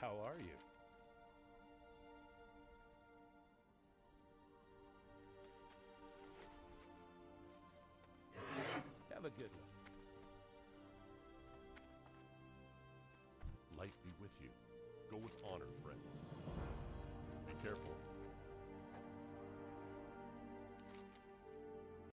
How are you? Have a good one. Light be with you. Go with honor, friend. Be careful.